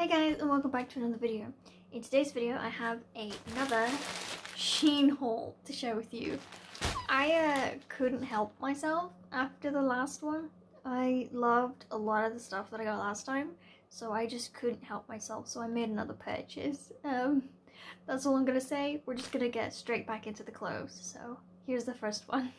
Hey guys, and welcome back to another video. In today's video I have another Shein haul to share with you. I couldn't help myself after the last one. I loved a lot of the stuff that I got last time, so I just couldn't help myself, so I made another purchase. That's all I'm gonna say. We're just gonna get straight back into the clothes, so here's the first one.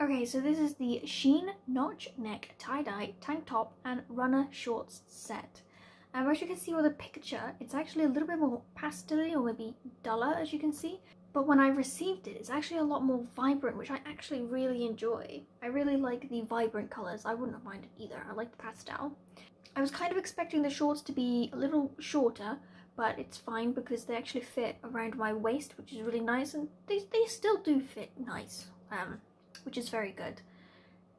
Okay, so this is the Shein Notch Neck Tie-Dye Tank Top and Runner Shorts set. As you can see with the picture, it's actually a little bit more pastel-y or maybe duller, as you can see. But when I received it, it's actually a lot more vibrant, which I actually really enjoy. I really like the vibrant colours. I wouldn't have minded either. I like the pastel. I was kind of expecting the shorts to be a little shorter, but it's fine because they actually fit around my waist, which is really nice. And they still do fit nice, which is very good.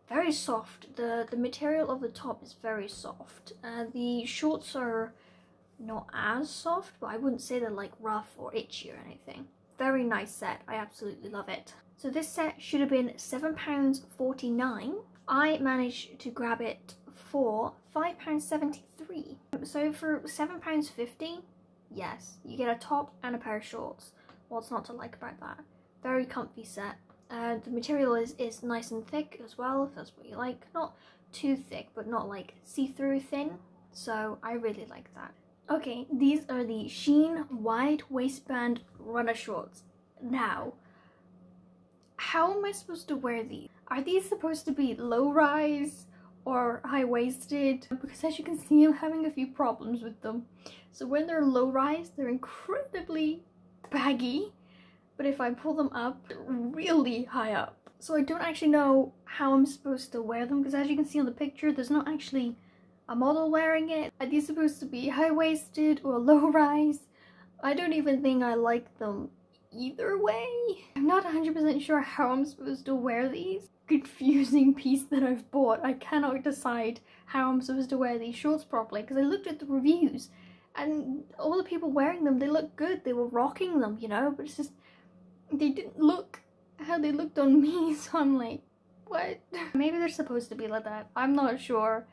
Very soft. The material of the top is very soft. The shorts are not as soft, but I wouldn't say they're like rough or itchy or anything. Very nice set. I absolutely love it. So this set should have been £7.49. I managed to grab it for £5.73. So for £7.50, yes, you get a top and a pair of shorts. What's not to like about that? Very comfy set. The material is nice and thick as well, if that's what you like. Not too thick, but not like see-through thin, so I really like that. Okay, these are the Shein Wide Waistband Runner Shorts. Now, how am I supposed to wear these? Are these supposed to be low-rise or high-waisted? Because as you can see, I'm having a few problems with them. So when they're low-rise, they're incredibly baggy. But if I pull them up, really high up. So I don't actually know how I'm supposed to wear them, because as you can see on the picture, there's not actually a model wearing it. Are these supposed to be high-waisted or low-rise? I don't even think I like them either way. I'm not 100% sure how I'm supposed to wear these. Confusing piece that I've bought. I cannot decide how I'm supposed to wear these shorts properly, because I looked at the reviews and all the people wearing them, they looked good. They were rocking them, you know, but it's just... they didn't look how they looked on me, so I'm like, what? Maybe they're supposed to be like that. I'm not sure.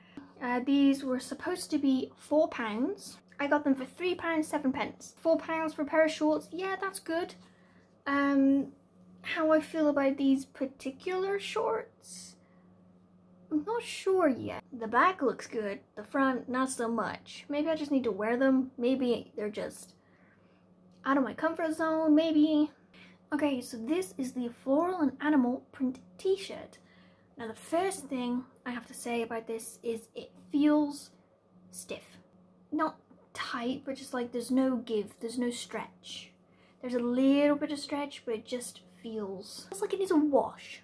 These were supposed to be £4. I got them for £3.07. £4 for a pair of shorts. Yeah, that's good. How I feel about these particular shorts? I'm not sure yet. The back looks good. The front, not so much. Maybe I just need to wear them. Maybe they're just out of my comfort zone. Maybe... Okay, so this is the Floral and Animal print t-shirt. Now the first thing I have to say about this is it feels stiff. Not tight, but just like there's no give, there's no stretch. There's a little bit of stretch, but it just feels... it's like it needs a wash.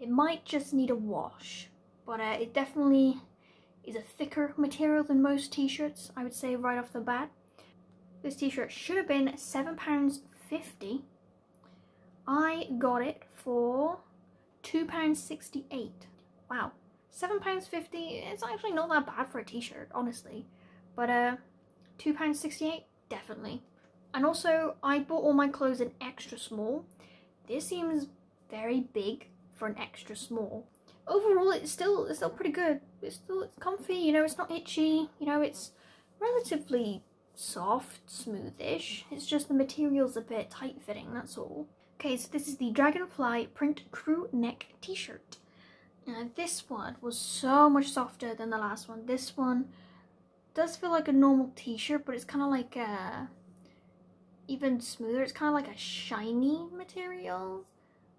It might just need a wash, but it definitely is a thicker material than most t-shirts, I would say right off the bat. This t-shirt should have been £7.50. I got it for £2.68. Wow, £7.50, it's actually not that bad for a t-shirt, honestly. But £2.68, definitely. And also, I bought all my clothes in extra small. This seems very big for an extra small. Overall, it's still pretty good. It's comfy, you know, it's not itchy. You know, it's relatively soft, smoothish. It's just the material's a bit tight-fitting, that's all. Okay, so this is the Dragonfly print crew neck t-shirt. This one was so much softer than the last one. This one does feel like a normal t-shirt, but it's kind of like even smoother. It's kind of like a shiny material,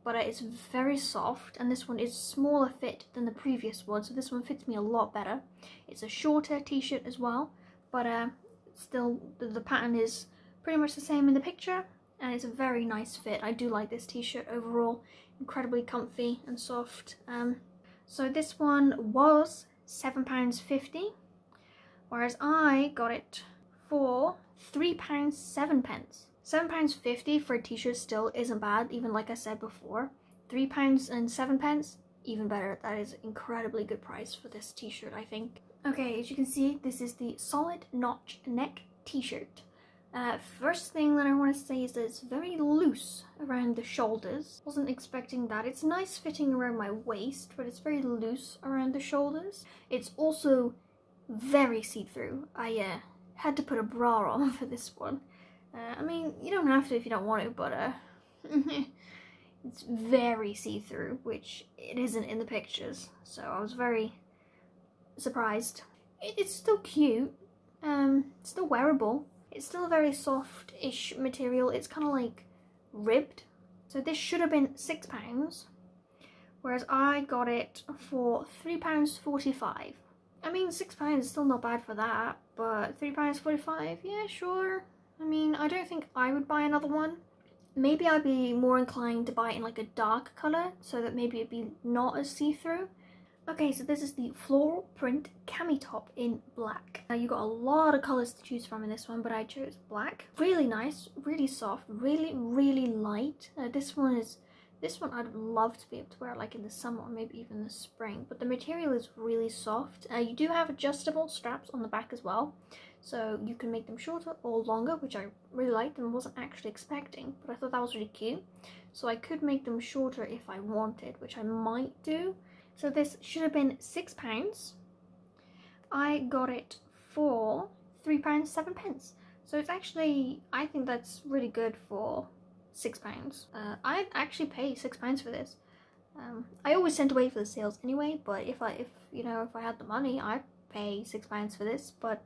but it's very soft. And this one is smaller fit than the previous one, so this one fits me a lot better. It's a shorter t-shirt as well, but still the pattern is pretty much the same in the picture. And it's a very nice fit. I do like this t-shirt overall. Incredibly comfy and soft. So this one was £7.50, whereas I got it for £3.07. £7.50 for a t-shirt still isn't bad, even like I said before. £3.07, even better. That is an incredibly good price for this t-shirt, I think. Okay, as you can see, this is the solid notch neck t-shirt. First thing that I want to say is that it's very loose around the shoulders. Wasn't expecting that. It's nice fitting around my waist, but it's very loose around the shoulders. It's also very see-through. I had to put a bra on for this one. I mean, you don't have to if you don't want to, but it's very see-through, which it isn't in the pictures, so I was very surprised. It's still cute, it's still wearable, it's still a very soft-ish material. It's kind of like ribbed, so this should have been £6, whereas I got it for £3.45. I mean, £6 is still not bad for that, but £3.45, yeah, sure. I mean, I don't think I would buy another one. Maybe I'd be more inclined to buy it in like a dark colour, so that maybe it'd be not as see-through. Okay, so this is the floral print cami top in black. Now, you got a lot of colours to choose from in this one, but I chose black. Really nice, really soft, really, really light. This one I'd love to be able to wear like in the summer or maybe even the spring, but the material is really soft. You do have adjustable straps on the back as well, so you can make them shorter or longer, which I really liked and wasn't actually expecting, but I thought that was really cute. So I could make them shorter if I wanted, which I might do. So this should have been £6. I got it for £3.07, so it's actually, I think that's really good for £6. I'd actually pay £6 for this. I always send away for the sales anyway, but if I had the money, I'd pay £6 for this. But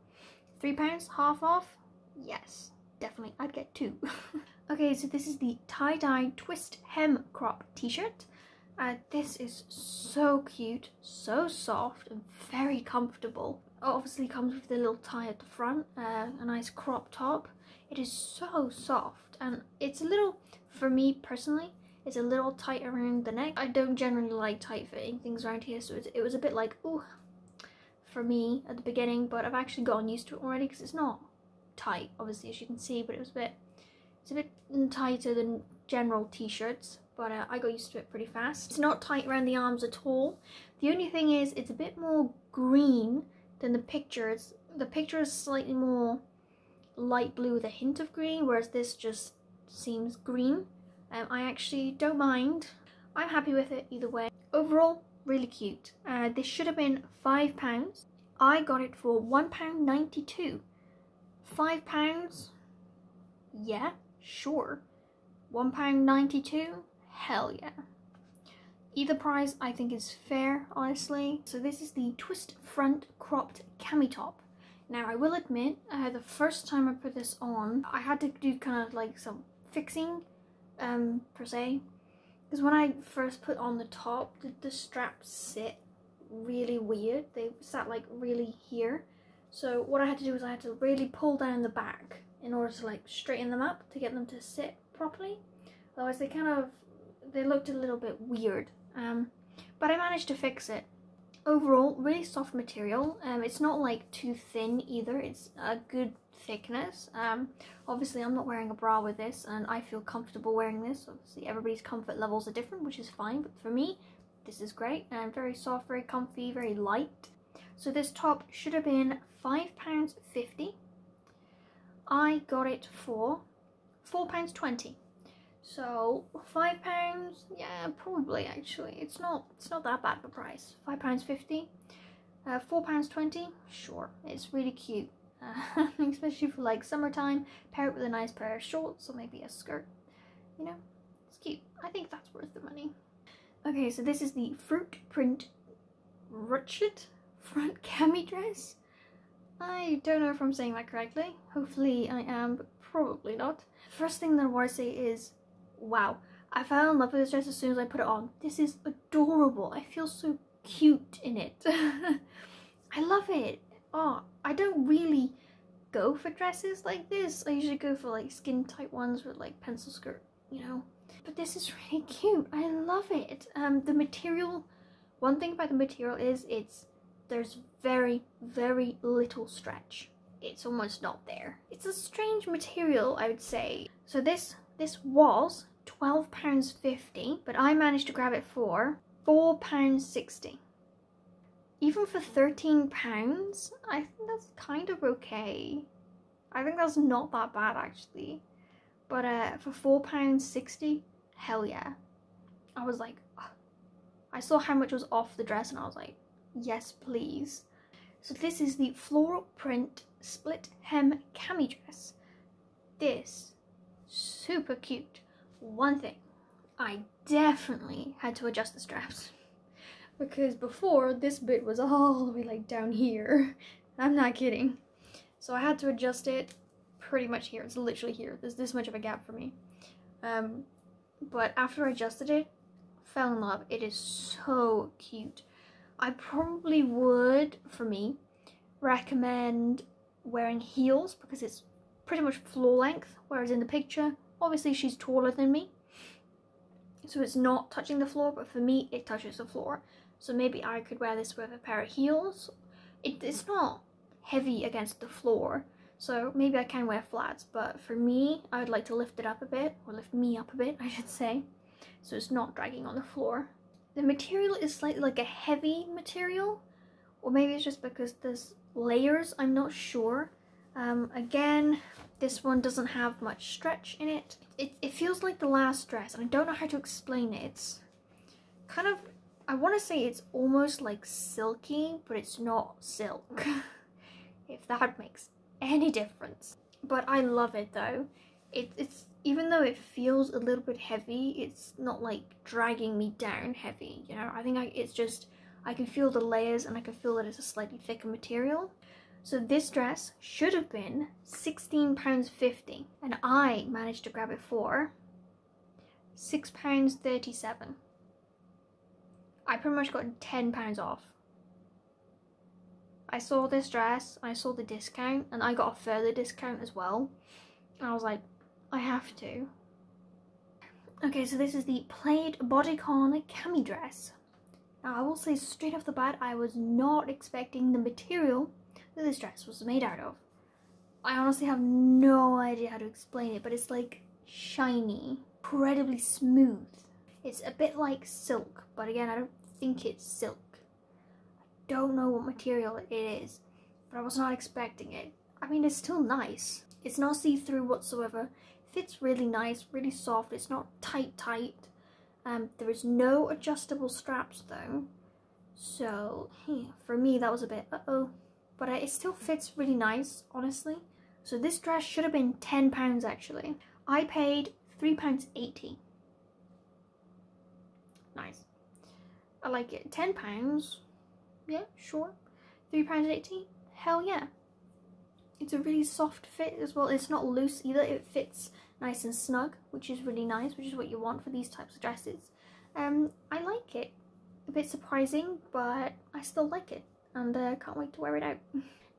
£3, half off, yes, definitely, I'd get two. Okay, so this is the tie-dye twist hem crop t-shirt. This is so cute, so soft, and very comfortable. It obviously comes with the little tie at the front, a nice crop top. It is so soft, and it's a little, for me personally, it's a little tight around the neck. I don't generally like tight fitting things around here, so it was a bit like, ooh, for me at the beginning, but I've actually gotten used to it already because it's not tight, obviously, as you can see, but it's a bit tighter than general t-shirts. But I got used to it pretty fast. It's not tight around the arms at all. The only thing is it's a bit more green than the picture. The picture is slightly more light blue with a hint of green, whereas this just seems green. I actually don't mind. I'm happy with it either way. Overall, really cute. This should have been £5. I got it for £1.92. £5? Yeah, sure. £1.92? Hell yeah. Either price I think is fair, honestly. So this is the twist front cropped cami top. Now I will admit, the first time I put this on, I had to do kind of like some fixing, per se. Because when I first put on the top, the straps sit really weird. They sat like really here. So what I had to do was I had to really pull down the back in order to like straighten them up to get them to sit properly. Otherwise they kind of, they looked a little bit weird, but I managed to fix it. Overall, really soft material. It's not like too thin either, it's a good thickness. Obviously I'm not wearing a bra with this and I feel comfortable wearing this. Obviously everybody's comfort levels are different, which is fine, but for me this is great. And very soft, very comfy, very light. So this top should have been £5.50. I got it for £4.20. So £5, yeah, probably actually. It's not that bad of a price. £5.50, £4.20, sure. It's really cute, especially for like summertime. Pair it with a nice pair of shorts or maybe a skirt. You know, it's cute. I think that's worth the money. Okay, so this is the fruit print ruched front cami dress. I don't know if I'm saying that correctly. Hopefully I am, but probably not. First thing that I want to say is, wow, I fell in love with this dress as soon as I put it on. This is adorable. I feel so cute in it. I love it. Oh, I don't really go for dresses like this. I usually go for like skin tight ones with like pencil skirt, you know. But this is really cute. I love it. The material, one thing about the material is there's very, very little stretch. It's almost not there. It's a strange material, I would say. So this was £12.50, but I managed to grab it for £4.60. Even for £13, I think that's kind of okay. I think that's not that bad actually. But for £4.60, hell yeah. I was like, oh. I saw how much was off the dress and I was like, yes please. So this is the floral print split hem cami dress. This, super cute. One thing, I definitely had to adjust the straps because before this bit was all the way like down here. I'm not kidding. So I had to adjust it pretty much here. It's literally here. There's this much of a gap for me. But after I adjusted it, fell in love. It is so cute. I probably would, for me, recommend wearing heels because it's pretty much floor length, whereas in the picture, obviously she's taller than me, so it's not touching the floor, but for me, it touches the floor. So maybe I could wear this with a pair of heels. It's not heavy against the floor, so maybe I can wear flats, but for me, I would like to lift it up a bit, or lift me up a bit, I should say, so it's not dragging on the floor. The material is slightly like a heavy material, or maybe it's just because there's layers, I'm not sure. Again, this one doesn't have much stretch in it. It feels like the last dress, and I don't know how to explain it. It's kind of, I want to say it's almost like silky, but it's not silk, if that makes any difference. But I love it though. It's even though it feels a little bit heavy, it's not like dragging me down heavy, you know? I think it's just, I can feel the layers and I can feel that it's a slightly thicker material. So this dress should have been £16.50 and I managed to grab it for £6.37. I pretty much got £10 off. I saw this dress, I saw the discount, and I got a further discount as well. And I was like, I have to. Okay, so this is the plaid bodycon cami dress. Now I will say straight off the bat, I was not expecting the material that this dress was made out of. I honestly have no idea how to explain it, but it's like shiny, incredibly smooth. It's a bit like silk, but again, I don't think it's silk. I don't know what material it is, but I was not expecting it. I mean, it's still nice. It's not see-through whatsoever. Fits really nice, really soft. It's not tight. There is no adjustable straps though. So, for me, that was a bit uh-oh. But it still fits really nice, honestly. So this dress should have been £10 actually. I paid £3.80. Nice. I like it. £10? Yeah, sure. £3.80? Hell yeah. It's a really soft fit as well. It's not loose either. It fits nice and snug, which is really nice, which is what you want for these types of dresses. I like it. A bit surprising, but I still like it. And I can't wait to wear it out.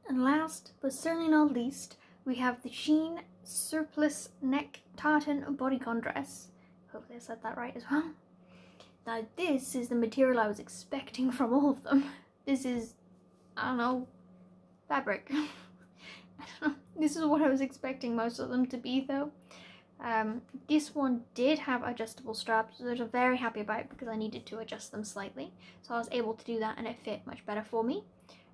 And last, but certainly not least, we have the Shein surplice neck tartan bodycon dress. Hopefully I said that right as well. Now this is the material I was expecting from all of them. This is, I don't know, fabric. I don't know. This is what I was expecting most of them to be though. This one did have adjustable straps, which I'm very happy about because I needed to adjust them slightly. So I was able to do that and it fit much better for me.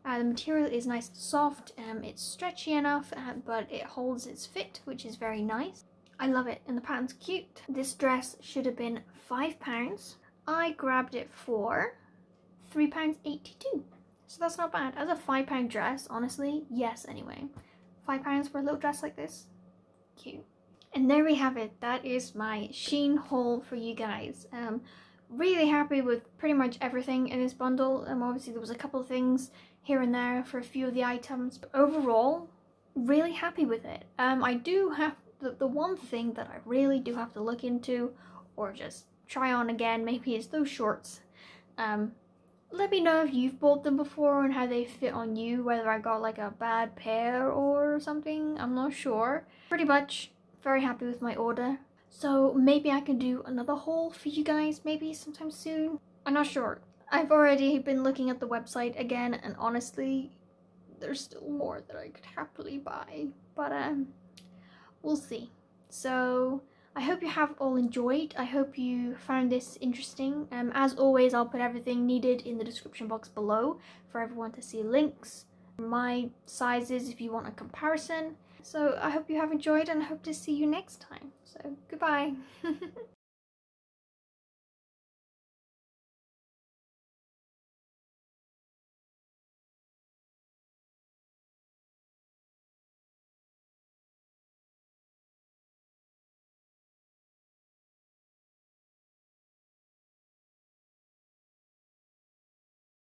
The material is nice and soft, it's stretchy enough, but it holds its fit, which is very nice. I love it and the pattern's cute. This dress should have been £5. I grabbed it for £3.82. So that's not bad. As a £5 dress, honestly, yes anyway. £5 for a little dress like this, cute. And there we have it. That is my Shein haul for you guys. Really happy with pretty much everything in this bundle. Obviously there was a couple of things here and there for a few of the items, but overall, really happy with it. I do have the one thing that I really do have to look into, or just try on again, maybe is those shorts. Let me know if you've bought them before and how they fit on you, whether I got like a bad pair or something, I'm not sure. Pretty much. Very happy with my order, so maybe I can do another haul for you guys maybe sometime soon. I'm not sure. I've already been looking at the website again and honestly there's still more that I could happily buy, but we'll see. So I hope you have all enjoyed. I hope you found this interesting. As always, I'll put everything needed in the description box below for everyone to see links, my sizes if you want a comparison. So I hope you have enjoyed and I hope to see you next time. So goodbye.